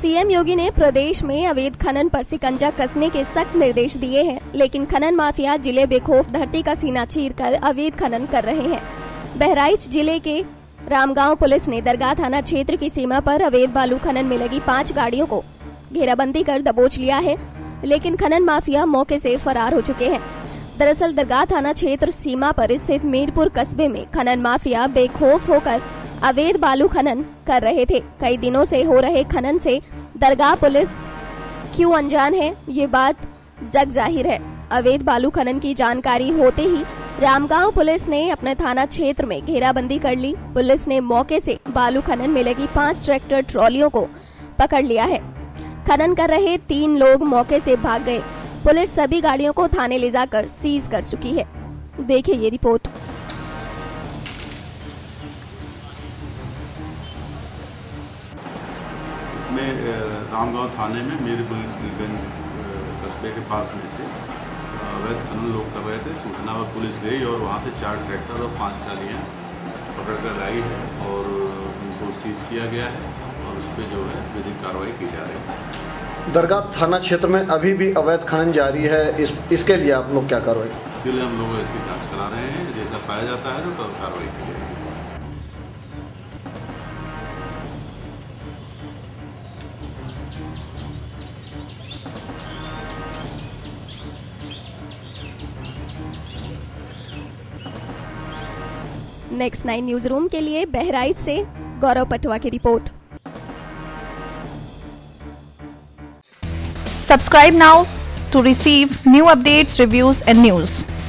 CM योगी ने प्रदेश में अवैध खनन पर शिकंजा कसने के सख्त निर्देश दिए हैं, लेकिन खनन माफिया जिले बेखौफ धरती का सीना चीरकर अवैध खनन कर रहे हैं। बहराइच जिले के रामगांव पुलिस ने दरगाह थाना क्षेत्र की सीमा पर अवैध बालू खनन में लगी 5 गाड़ियों को घेराबंदी कर दबोच लिया है, लेकिन खनन माफिया मौके से फरार हो चुके हैं। दरअसल दरगाह थाना क्षेत्र सीमा पर स्थित मीरपुर कस्बे में खनन माफिया बेखौफ होकर अवैध बालू खनन कर रहे थे। कई दिनों से हो रहे खनन से दरगाह पुलिस क्यों अनजान है, ये बात जग जाहिर है। अवैध बालू खनन की जानकारी होते ही रामगांव पुलिस ने अपने थाना क्षेत्र में घेराबंदी कर ली। पुलिस ने मौके से बालू खनन में लगी 5 ट्रैक्टर ट्रॉलियों को पकड़ लिया है। खनन कर रहे 3 लोग मौके से भाग गए। पुलिस सभी गाड़ियों को थाने ले जाकर सीज कर चुकी है। देखिए ये रिपोर्ट। में रामगांव थाने में मीरपुरगंज कस्बे के पास में से अवैध खनन लोग कर रहे थे। सूचना पर पुलिस गई और वहाँ से 4 ट्रैक्टर और 5 ट्रालियाँ पकड़ कर लाई है और उनको सीज किया गया है और उस पर जो है विधिक कार्रवाई की जा रही है। दरगाह थाना क्षेत्र में अभी भी अवैध खनन जारी है, इसके लिए आप लोग क्या कार्रवाई? इसके लिए हम लोग इसकी जाँच करा रहे हैं, जैसा पाया जाता है तो कार्रवाई की जाएगी। Next 9 न्यूज रूम के लिए बहराइच से गौरव पटवा की रिपोर्ट। Subscribe now to receive new updates, reviews and news.